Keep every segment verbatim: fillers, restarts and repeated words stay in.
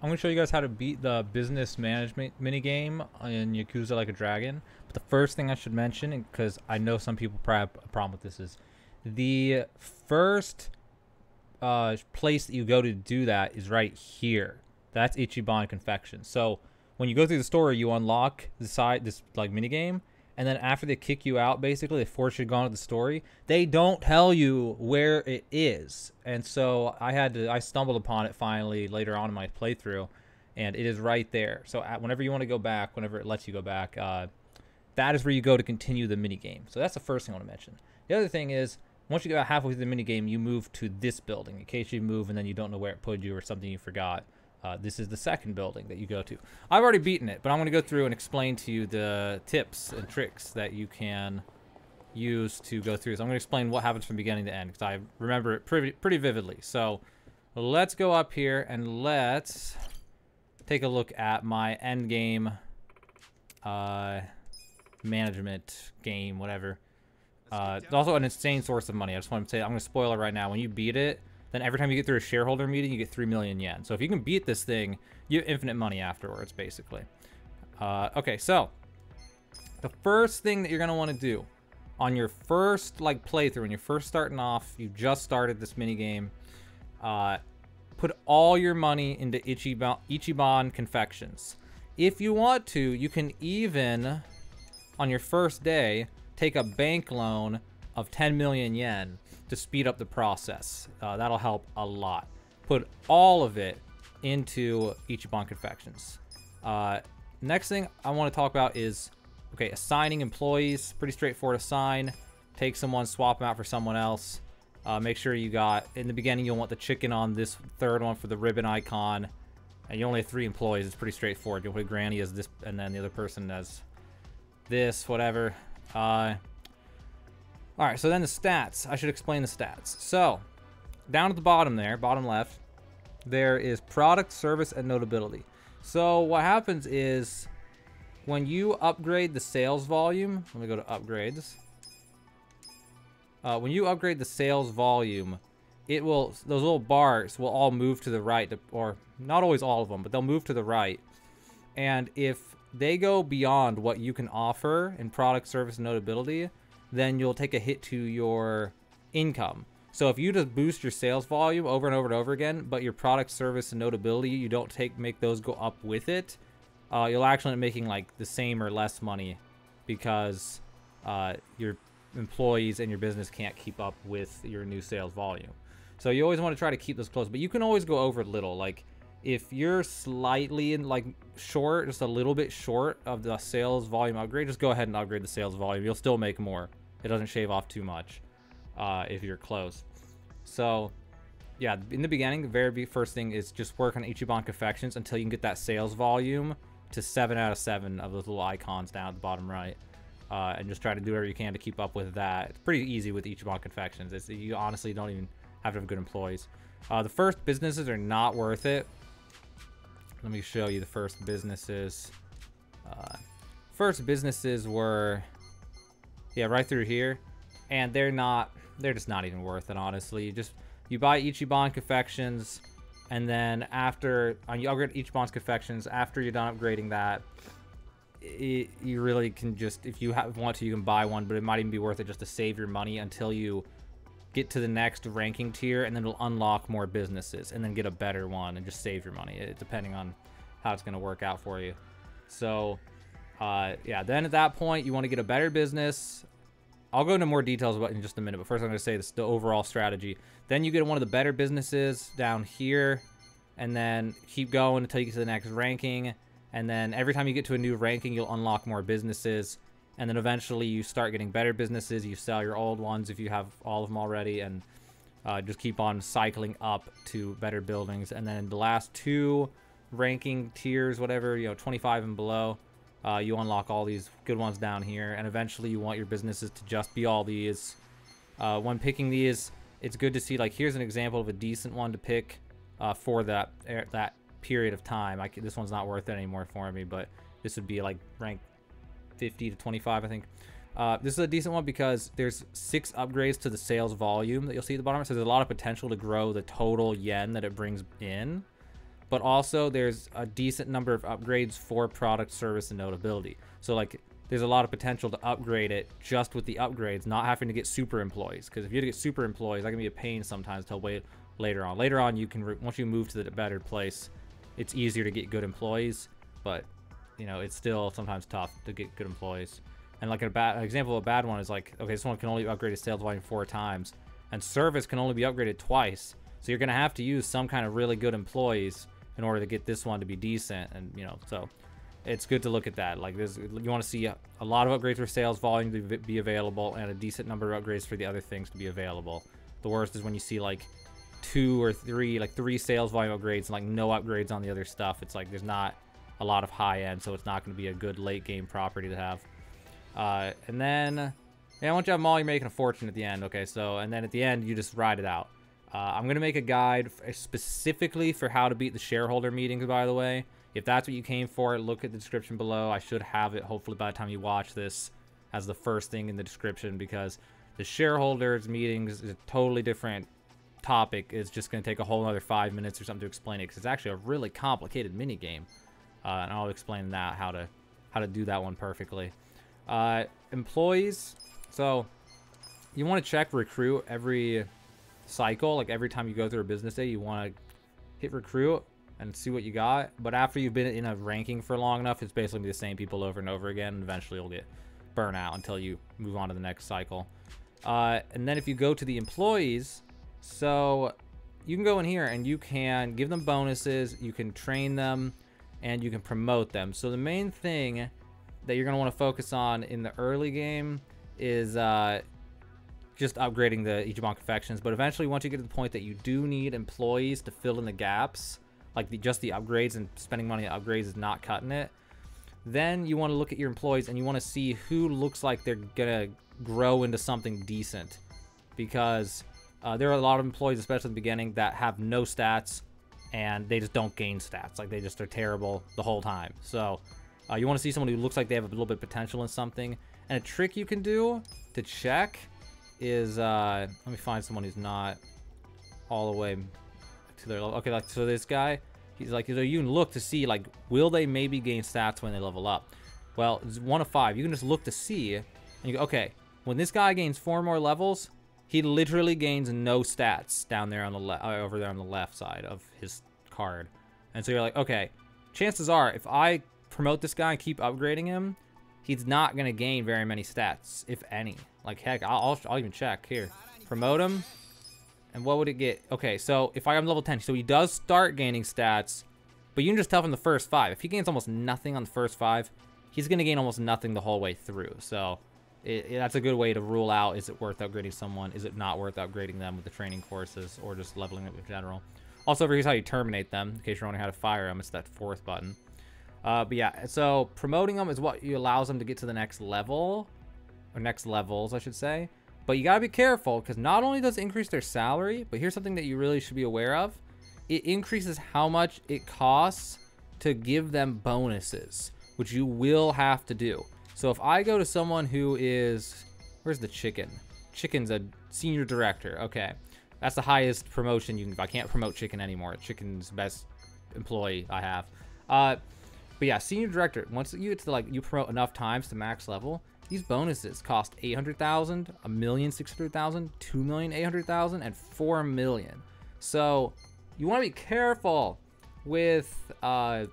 I'm going to show you guys how to beat the business management minigame in Yakuza Like a Dragon. But the first thing I should mention, because I know some people probably have a problem with this, is the first uh, place that you go to do that is right here. That's Ichiban Confections. So when you go through the store, you unlock the side, this like minigame, and then after they kick you out, basically, they force you to go on to the story. They don't tell you where it is. And so I had to, I stumbled upon it finally later on in my playthrough, and it is right there. So at, whenever you want to go back, whenever it lets you go back, uh, that is where you go to continue the minigame. So that's the first thing I want to mention. The other thing is, once you get about halfway through the minigame, you move to this building. In case you move and then you don't know where it put you or something you forgot, uh, this is the second building that you go to. I've already beaten it, but I'm going to go through and explain to you the tips and tricks that you can use to go through. So I'm going to explain what happens from beginning to end, because I remember it pretty, pretty vividly. So let's go up here and let's take a look at my end game uh, management game, whatever. Uh, it's also an insane source of money. I just want to say, I'm going to spoil it right now. When you beat it, then every time you get through a shareholder meeting, you get three million yen. So if you can beat this thing, you have infinite money afterwards, basically. Uh, okay, so the first thing that you're going to want to do on your first like playthrough, when you're first starting off, you've just started this minigame, uh, put all your money into Ichiban, Ichiban Confections. If you want to, you can even, on your first day, take a bank loan of ten million yen to speed up the process. Uh, that'll help a lot. Put all of it into Ichiban Confections. Uh, next thing I want to talk about is, okay, assigning employees. Pretty straightforward. Assign, take someone, swap them out for someone else. Uh, make sure you got, in the beginning, you'll want the chicken on this third one for the ribbon icon. And you only have three employees. It's pretty straightforward. You'll put Granny as this, and then the other person as this, whatever. Uh, All right, so then the stats. I should explain the stats. So, down at the bottom there, bottom left, there is product, service, and notability. So what happens is when you upgrade the sales volume, let me go to upgrades. Uh, when you upgrade the sales volume, it will, those little bars will all move to the right, to, or not always all of them, but they'll move to the right. And if they go beyond what you can offer in product, service, and notability, then you'll take a hit to your income. So if you just boost your sales volume over and over and over again, but your product, service, and notability, you don't take make those go up with it, uh, you'll actually end up making like the same or less money, because uh, your employees and your business can't keep up with your new sales volume. So you always want to try to keep those close, but you can always go over little. Like if you're slightly in like short, just a little bit short of the sales volume upgrade, just go ahead and upgrade the sales volume. You'll still make more. It doesn't shave off too much uh, if you're close. So yeah, in the beginning, the very first thing is just work on Ichiban Confections until you can get that sales volume to seven out of seven of those little icons down at the bottom right. Uh, and just try to do whatever you can to keep up with that. It's pretty easy with Ichiban Confections. It's, you honestly don't even have to have good employees. Uh, the first businesses are not worth it. Let me show you the first businesses. Uh, first businesses were, yeah, right through here, and they're not, they're just not even worth it, honestly. You just, you buy Ichiban Confections, and then after, uh, you upgrade Ichiban's Confections, after you're done upgrading that, it, you really can just, if you have, want to, you can buy one, but it might even be worth it just to save your money until you get to the next ranking tier, and then it'll unlock more businesses, and then get a better one, and just save your money, it, depending on how it's going to work out for you. So, uh, yeah, then at that point, you want to get a better business. I'll go into more details about it in just a minute, but first I'm going to say this, the overall strategy. Then you get one of the better businesses down here, and then keep going until you get to the next ranking, and then every time you get to a new ranking, you'll unlock more businesses. And then eventually you start getting better businesses. You sell your old ones if you have all of them already, and uh, just keep on cycling up to better buildings. And then the last two ranking tiers, whatever, you know, twenty-five and below, uh, you unlock all these good ones down here. And eventually you want your businesses to just be all these. Uh, when picking these, it's good to see, like, here's an example of a decent one to pick uh, for that that period of time. I, this one's not worth it anymore for me, but this would be like rank fifty to twenty-five, I think. Uh, this is a decent one because there's six upgrades to the sales volume that you'll see at the bottom. So there's a lot of potential to grow the total yen that it brings in. but also there's a decent number of upgrades for product, service, and notability. So like there's a lot of potential to upgrade it just with the upgrades, not having to get super employees. Because if you get super employees, that can be a pain sometimes till way later on. Later on, you can, once you move to the better place, it's easier to get good employees, but you know, it's still sometimes tough to get good employees. And like a bad example of a bad one is like, okay, this one can only upgrade its sales volume four times, and service can only be upgraded twice. So you're gonna have to use some kind of really good employees in order to get this one to be decent. And you know, so it's good to look at that. Like this, you want to see a, a lot of upgrades for sales volume to be available, and a decent number of upgrades for the other things to be available. The worst is when you see like two or three, like three sales volume upgrades and like no upgrades on the other stuff. It's like there's not a lot of high end, so it's not going to be a good late game property to have. Uh, and then, yeah, once you have them all, you're making a fortune at the end. Okay, so, and then at the end, you just ride it out. Uh, I'm going to make a guide specifically for how to beat the shareholder meetings, by the way. If that's what you came for, look at the description below. I should have it, hopefully, by the time you watch this as the first thing in the description, because the shareholders meetings is a totally different topic. It's just going to take a whole other five minutes or something to explain it, because it's actually a really complicated minigame. Uh, and I'll explain that, how to, how to do that one perfectly. Uh, employees, so you want to check recruit every cycle. Like every time you go through a business day, you want to hit recruit and see what you got. But after you've been in a ranking for long enough, it's basically the same people over and over again, and eventually you'll get burnout until you move on to the next cycle. Uh, and then if you go to the employees, so you can go in here and you can give them bonuses, you can train them, and you can promote them. So the main thing that you're going to want to focus on in the early game is uh, just upgrading the Ichiban Confections. But eventually, once you get to the point that you do need employees to fill in the gaps, like the, just the upgrades and spending money on upgrades is not cutting it, then you want to look at your employees and you want to see who looks like they're going to grow into something decent. Because uh, there are a lot of employees, especially in the beginning, that have no stats and they just don't gain stats. Like they just are terrible the whole time. So Uh, you want to see someone who looks like they have a little bit of potential in something. And a trick you can do to check is, uh, let me find someone who's not all the way to their level. Okay, like, so this guy, he's like, so you can look to see, like, will they maybe gain stats when they level up? Well, it's one of five. You can just look to see, and you go, okay, when this guy gains four more levels, he literally gains no stats down there on the left, over there on the left side of his card. And so you're like, okay, chances are, if I promote this guy and keep upgrading him, he's not gonna gain very many stats, if any. Like heck, I'll, I'll, I'll even check here. Promote him, and what would it get? Okay, so if I'm level ten, so he does start gaining stats, but you can just tell from the first five. If he gains almost nothing on the first five, he's gonna gain almost nothing the whole way through. So it, it, that's a good way to rule out: is it worth upgrading someone? Is it not worth upgrading them with the training courses or just leveling up in general? Also, here's how you terminate them. In case you're wondering how to fire them, it's that fourth button. Uh, but yeah, so promoting them is what you allows them to get to the next level, or next levels, I should say. But you gotta be careful, because not only does it increase their salary, but here's something that you really should be aware of. It increases how much it costs to give them bonuses, which you will have to do. So if I go to someone who is, where's the chicken? Chicken's a senior director. Okay, that's the highest promotion you can. I can't promote chicken anymore. Chicken's best employee I have. Uh. But yeah, senior director, once you get to like, you promote enough times to max level, these bonuses cost eight hundred thousand, one million six hundred thousand, two million eight hundred thousand, and four million. So you want to be careful with uh,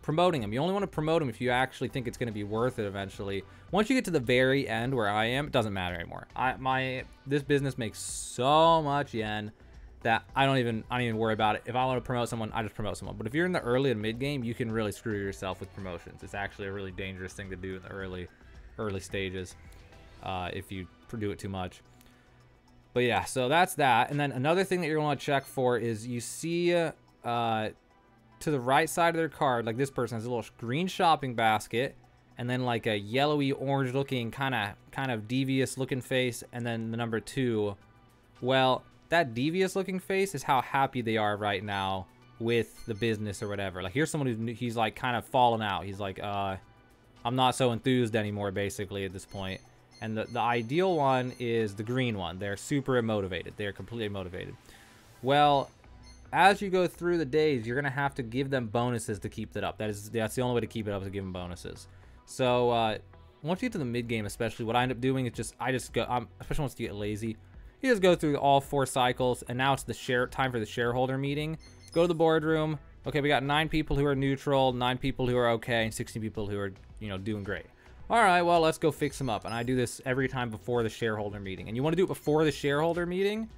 promoting them. You only want to promote them if you actually think it's going to be worth it eventually. Once you get to the very end where I am, it doesn't matter anymore. I, my, this business makes so much yen that I don't even I don't even worry about it. If I want to promote someone, I just promote someone. But if you're in the early and mid game, you can really screw yourself with promotions. It's actually a really dangerous thing to do in the early early stages uh, if you do it too much. But yeah, so that's that. And then another thing that you're gonna want to check for is you see uh, to the right side of their card, like this person has a little green shopping basket, and then like a yellowy orange looking kind of kind of devious looking face, and then the number two. Well, that devious looking face is how happy they are right now with the business or whatever. Like here's someone who's he's like kind of fallen out. He's like, uh, I'm not so enthused anymore, basically, at this point. And the, the ideal one is the green one. They're super motivated. They're completely motivated. Well, as you go through the days, you're gonna have to give them bonuses to keep that up. That is, that's the only way to keep it up, is to give them bonuses. So uh, once you get to the mid game, especially, what I end up doing is just I just go. Um, especially once you get lazy, you just go through all four cycles, and now it's the share time for the shareholder meeting. Go to the boardroom. Okay, we got nine people who are neutral, nine people who are okay, and sixteen people who are, you know, doing great. All right, well, let's go fix them up. And I do this every time before the shareholder meeting. And you want to do it before the shareholder meeting,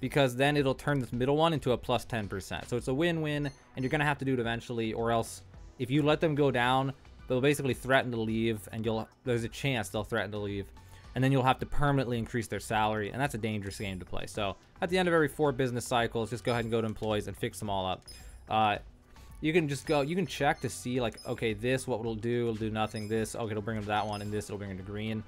because then it'll turn this middle one into a plus ten percent. So it's a win-win, and you're going to have to do it eventually, or else if you let them go down, they'll basically threaten to leave, and you'll there's a chance they'll threaten to leave. And then you'll have to permanently increase their salary, and that's a dangerous game to play. So at the end of every four business cycles, just go ahead and go to employees and fix them all up. Uh, you can just go, you can check to see, like, okay, this, what it'll do, it'll do nothing, this, okay, it'll bring them to that one, and this, it'll bring them to green.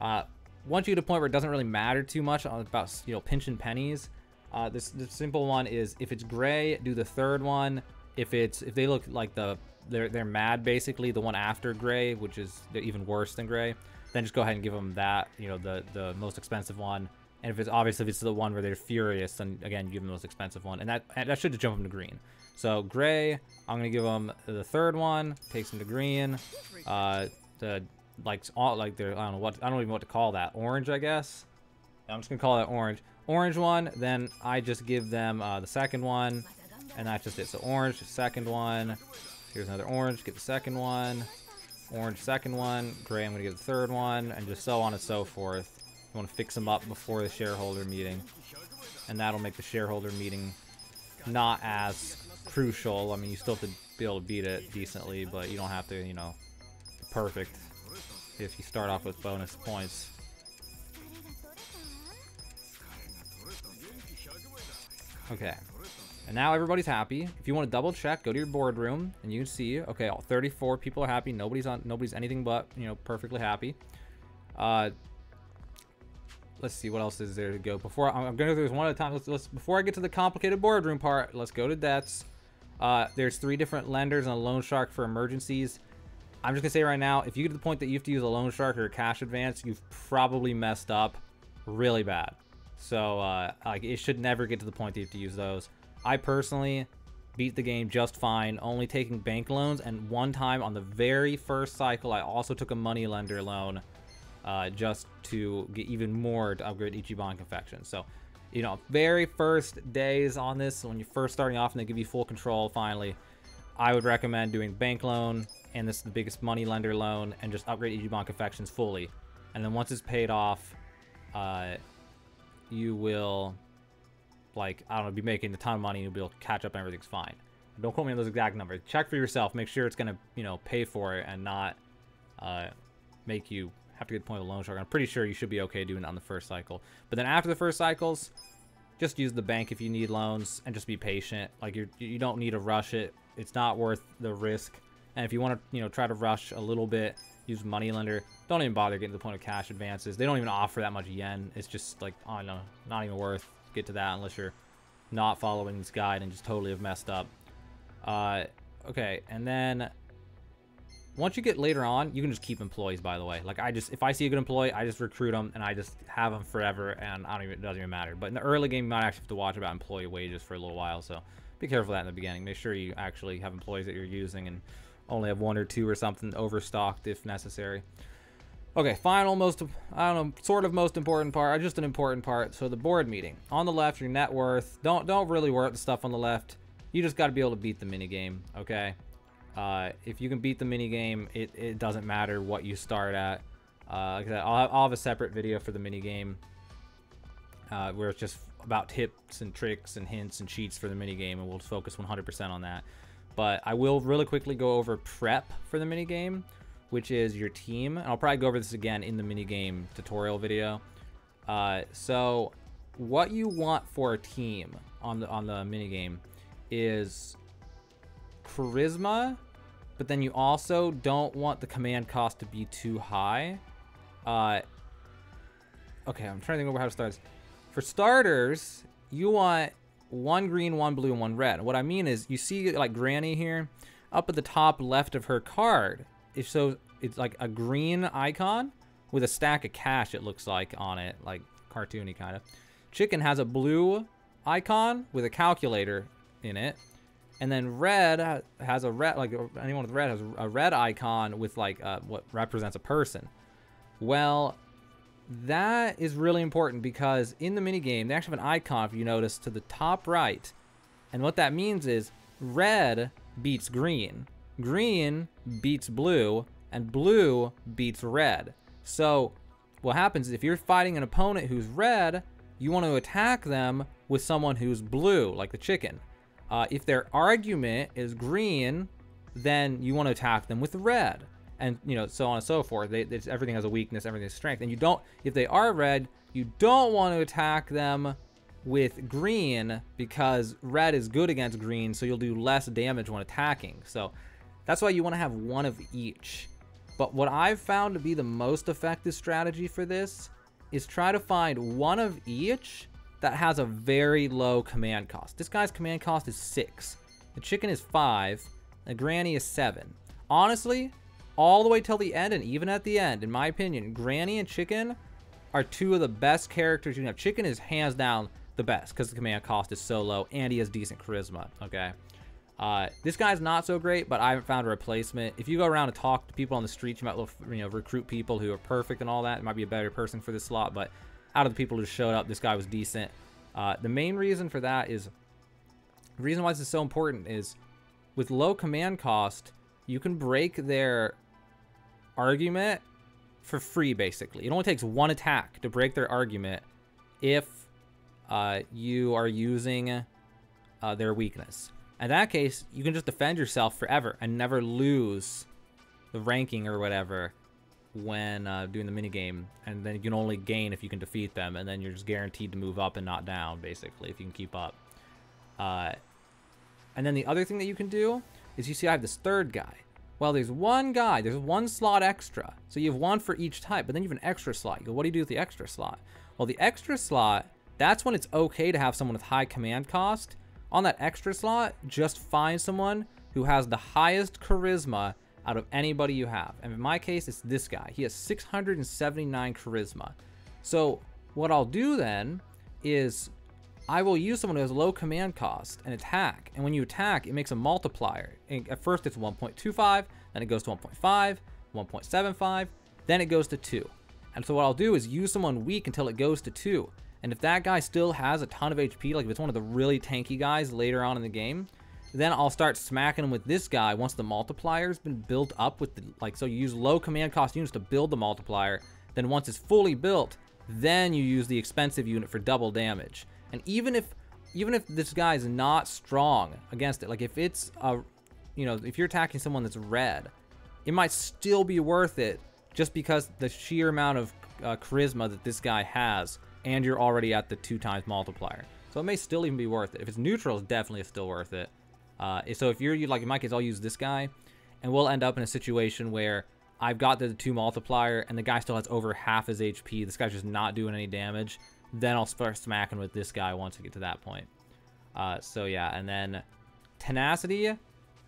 Uh, once you get to a point where it doesn't really matter too much about, you know, pinching pennies, uh, this the simple one is, if it's gray, do the third one. If it's, if they look like the, they're, they're mad, basically, the one after gray, which is even worse than gray, then just go ahead and give them that, you know, the, the most expensive one. And if it's, obviously, if it's the one where they're furious, then again, give them the most expensive one. And that, that should jump them to green. So gray, I'm gonna give them the third one, takes them to green. Uh, the like, all, like they're, I don't know what, I don't even know what to call that. Orange, I guess. I'm just gonna call that orange. Orange one, then I just give them uh, the second one, and that's just it. So orange, second one. Here's another orange, get the second one. Orange, second one. Gray, I'm gonna get the third one, and just so on and so forth. You want to fix them up before the shareholder meeting, and that'll make the shareholder meeting not as crucial. I mean, you still have to be able to beat it decently, but you don't have to, you know, be perfect if you start off with bonus points. Okay, and now everybody's happy. If you want to double check, go to your boardroom, and you can see, okay, all thirty-four people are happy. Nobody's on, nobody's anything but, you know, perfectly happy. Uh, let's see what else is there to go. Before I'm going to go through one at a time. Let's, let's before I get to the complicated boardroom part, let's go to debts. Uh, there's three different lenders and a loan shark for emergencies. I'm just gonna say right now, if you get to the point that you have to use a loan shark or a cash advance, you've probably messed up really bad. So uh, like, it should never get to the point that you have to use those. I personally beat the game just fine, only taking bank loans. And one time on the very first cycle, I also took a money lender loan uh, just to get even more to upgrade Ichiban Confections. So, you know, very first days on this, when you're first starting off and they give you full control finally, I would recommend doing bank loan, and this is the biggest money lender loan, and just upgrade Ichiban Confections fully. And then once it's paid off, uh, you will, like, I don't know, be making a ton of money, and you'll be able to catch up and everything's fine. Don't quote me on those exact numbers. Check for yourself, make sure it's gonna, you know, pay for it and not uh, make you have to get the point of the loan shark. I'm pretty sure you should be okay doing it on the first cycle. But then after the first cycles, just use the bank if you need loans, and just be patient. Like, you're, you don't need to rush it. It's not worth the risk. And if you want to, you know, try to rush a little bit, use moneylender. Don't even bother getting to the point of cash advances. They don't even offer that much yen. It's just like, oh no, not even worth to get to that unless you're not following this guide and just totally have messed up. Uh, okay, and then once you get later on, you can just keep employees, by the way. Like, I just, if I see a good employee, I just recruit them, and I just have them forever, and I don't even, it doesn't even matter. But in the early game, you might actually have to watch about employee wages for a little while, so be careful of that in the beginning. Make sure you actually have employees that you're using and only have one or two or something overstocked if necessary. Okay, final, most, I don't know, sort of most important part, just an important part. So the board meeting. On the left, your net worth. Don't, don't really worry about the stuff on the left. You just got to be able to beat the minigame, okay? Uh, if you can beat the minigame, it, it doesn't matter what you start at. Uh, like that, I'll, have, I'll have a separate video for the minigame uh, where it's just about tips and tricks and hints and cheats for the minigame, and we'll focus one hundred percent on that. But I will really quickly go over prep for the minigame, which is your team. And I'll probably go over this again in the minigame tutorial video. Uh, so what you want for a team on the, on the minigame is charisma, but then you also don't want the command cost to be too high. Uh, okay, I'm trying to think over how to start this. For starters, you want one green, one blue, and one red. What I mean is, you see like Granny here, up at the top left of her card, it's so it's like a green icon with a stack of cash, it looks like, on it, like cartoony kind of. Chicken has a blue icon with a calculator in it. And then red has a red, like anyone with red has a red icon with like uh, what represents a person. Well, that is really important because in the minigame, they actually have an icon, if you notice, to the top right. And what that means is red beats green, green beats blue, and blue beats red. So what happens is if you're fighting an opponent who's red, you want to attack them with someone who's blue, like the chicken. Uh, if their argument is green, then you want to attack them with red, and you know, so on and so forth. They, it's, everything has a weakness, everything has strength, and you don't. If they are red, you don't want to attack them with green because red is good against green, so you'll do less damage when attacking. So that's why you want to have one of each. But what I've found to be the most effective strategy for this is try to find one of each that has a very low command cost. This guy's command cost is six. The chicken is five. The granny is seven. Honestly, all the way till the end, and even at the end, in my opinion, granny and chicken are two of the best characters you can have. Chicken is hands down the best because the command cost is so low and he has decent charisma, okay? Uh, this guy's not so great, but I haven't found a replacement. If you go around and talk to people on the street, you might you know, recruit people who are perfect and all that. It might be a better person for this slot, but out of the people who showed up, this guy was decent. Uh, the main reason for that is, the reason why this is so important is, with low command cost, you can break their argument for free, basically. It only takes one attack to break their argument if uh, you are using uh, their weakness. In that case, you can just defend yourself forever and never lose the ranking or whatever when uh, doing the minigame, and then you can only gain if you can defeat them, and then you're just guaranteed to move up and not down, basically, if you can keep up. Uh, and then the other thing that you can do is, you see I have this third guy. Well, there's one guy, there's one slot extra, so you have one for each type, but then you have an extra slot. You go, what do you do with the extra slot? Well, the extra slot, that's when it's okay to have someone with high command cost. On that extra slot, just find someone who has the highest charisma out of anybody you have. And in my case, it's this guy. He has six hundred seventy-nine charisma. So what I'll do then is I will use someone who has low command cost and attack. And when you attack, it makes a multiplier. And at first it's one point two five, then it goes to one point five, one point seven five, then it goes to two. And so what I'll do is use someone weak until it goes to two. And if that guy still has a ton of H P, like if it's one of the really tanky guys later on in the game, then I'll start smacking him with this guy once the multiplier's been built up with the, like, so you use low command cost units to build the multiplier, then once it's fully built, then you use the expensive unit for double damage. And even if, even if this guy's not strong against it, like if it's, a, you know, if you're attacking someone that's red, it might still be worth it just because the sheer amount of uh, charisma that this guy has, and you're already at the two times multiplier. So it may still even be worth it. If it's neutral, it's definitely still worth it. Uh, so if you're, like in my case, I'll use this guy, and we'll end up in a situation where I've got the two multiplier, and the guy still has over half his H P. This guy's just not doing any damage. Then I'll start smacking with this guy once we get to that point. Uh, so yeah, and then tenacity.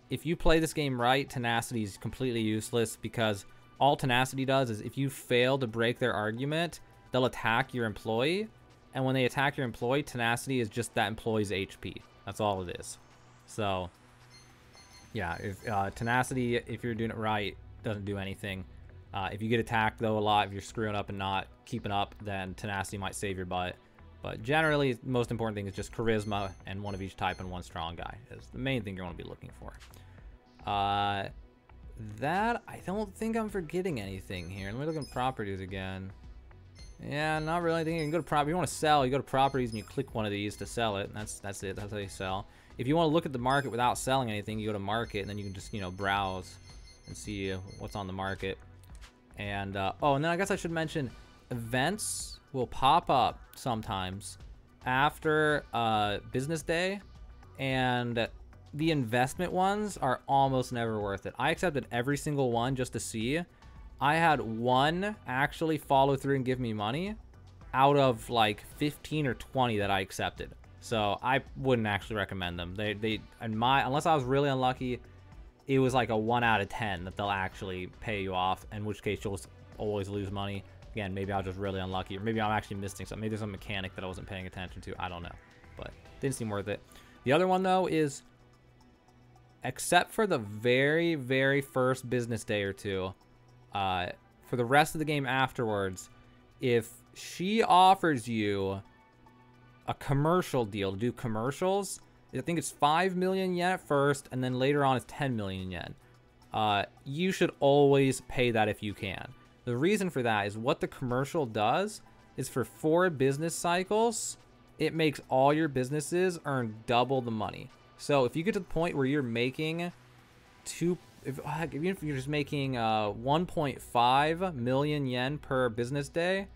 If you play this game right, tenacity is completely useless because all tenacity does is if you fail to break their argument, they'll attack your employee. And when they attack your employee, tenacity is just that employee's H P. That's all it is. So, yeah, if, uh, tenacity, if you're doing it right, doesn't do anything. Uh, if you get attacked, though, a lot, if you're screwing up and not keeping up, then tenacity might save your butt. But generally, the most important thing is just charisma and one of each type and one strong guy is the main thing you want to be looking for. Uh, that, I don't think I'm forgetting anything here. Let me look at properties again. Yeah, not really anything. You can go to property. You want to sell, you go to properties and you click one of these to sell it. And that's, that's it. That's how you sell. If you want to look at the market without selling anything, you go to market, and then you can just, you know, browse and see what's on the market. And, uh, oh, and then I guess I should mention events will pop up sometimes after uh, business day, and the investment ones are almost never worth it. I accepted every single one just to see. I had one actually follow through and give me money out of like fifteen or twenty that I accepted. So I wouldn't actually recommend them. They, they, and my, unless I was really unlucky, it was like a one out of ten that they'll actually pay you off, in which case you'll always lose money. Again, maybe I was just really unlucky, or maybe I'm actually missing something. Maybe there's some mechanic that I wasn't paying attention to. I don't know, but didn't seem worth it. The other one, though, is except for the very, very first business day or two, uh, for the rest of the game afterwards, if she offers you a commercial deal to do commercials, I think it's five million yen at first, and then later on it's ten million yen. Uh, you should always pay that if you can. The reason for that is what the commercial does is for four business cycles, it makes all your businesses earn double the money. So if you get to the point where you're making two, if, even if you're just making uh, one point five million yen per business day,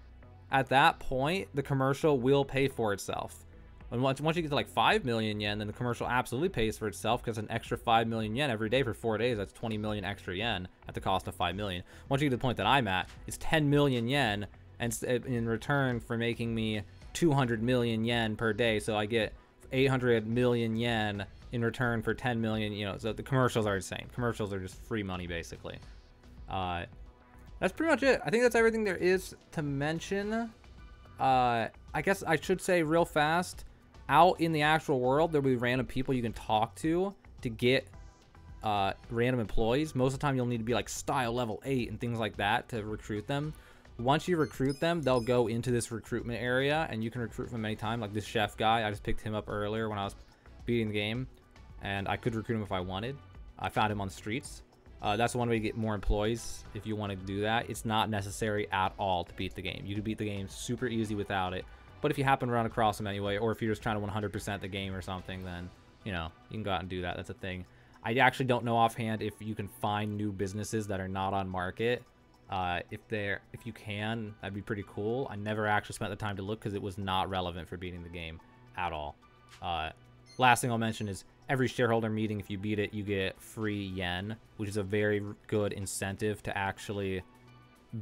at that point, the commercial will pay for itself. And once, once you get to like five million yen, then the commercial absolutely pays for itself, because an extra five million yen every day for four days, that's twenty million extra yen at the cost of five million. Once you get to the point that I'm at, it's ten million yen, and in return for making me two hundred million yen per day, so I get eight hundred million yen in return for ten million, you know, so the commercials are insane. Commercials are just free money, basically. Uh, that's pretty much it. I think that's everything there is to mention. Uh, I guess I should say real fast, out in the actual world, there'll be random people you can talk to to get uh, random employees. Most of the time, you'll need to be like style level eight and things like that to recruit them. Once you recruit them, they'll go into this recruitment area, and you can recruit from any time. Like this chef guy, I just picked him up earlier when I was beating the game, and I could recruit him if I wanted. I found him on the streets. Uh, that's one way to get more employees if you want to do that. It's not necessary at all to beat the game. You can beat the game super easy without it. But if you happen to run across them anyway, or if you're just trying to one hundred percent the game or something, then, you know, you can go out and do that. That's a thing. I actually don't know offhand if you can find new businesses that are not on market. Uh, if they're, if you can, that'd be pretty cool. I never actually spent the time to look because it was not relevant for beating the game at all. Uh, last thing I'll mention is every shareholder meeting, if you beat it, you get free yen, which is a very good incentive to actually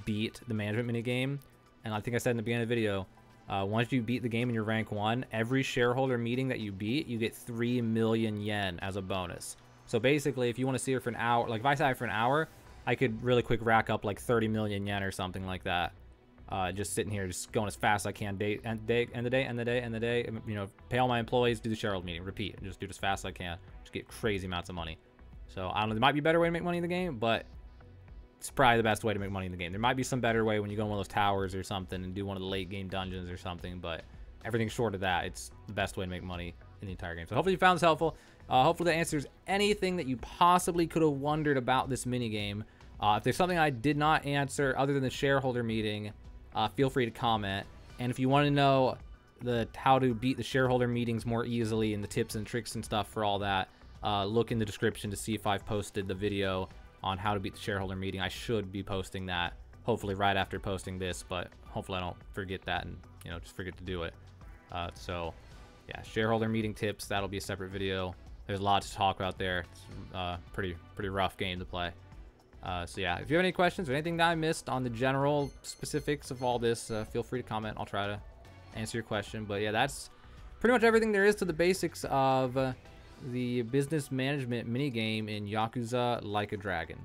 beat the management minigame. And I think I said in the beginning of the video, Uh, once you beat the game and you're rank one, every shareholder meeting that you beat, you get three million yen as a bonus. So basically, if you want to see her for an hour, like if I sat her for an hour, I could really quick rack up like thirty million yen or something like that. Uh, just sitting here, just going as fast as I can, day, end, day, end the day, end the day, end the day, and, you know, pay all my employees, do the shareholder meeting, repeat, and just do it as fast as I can. Just get crazy amounts of money. So I don't know, there might be a better way to make money in the game, but it's probably the best way to make money in the game. There might be some better way when you go in one of those towers or something and do one of the late game dungeons or something, but everything short of that, it's the best way to make money in the entire game. So hopefully you found this helpful. Uh, hopefully that answers anything that you possibly could have wondered about this minigame. Uh, if there's something I did not answer other than the shareholder meeting, uh, feel free to comment. And if you want to know the how to beat the shareholder meetings more easily and the tips and tricks and stuff for all that, uh, look in the description to see if I've posted the video on how to beat the shareholder meeting. I should be posting that hopefully right after posting this, but hopefully I don't forget that and, you know, just forget to do it. Uh, so yeah, shareholder meeting tips, that'll be a separate video. There's a lot to talk about there. It's uh, pretty, pretty rough game to play. Uh, so yeah, if you have any questions or anything that I missed on the general specifics of all this, uh, feel free to comment. I'll try to answer your question. But yeah, that's pretty much everything there is to the basics of uh, the business management minigame in Yakuza Like a Dragon.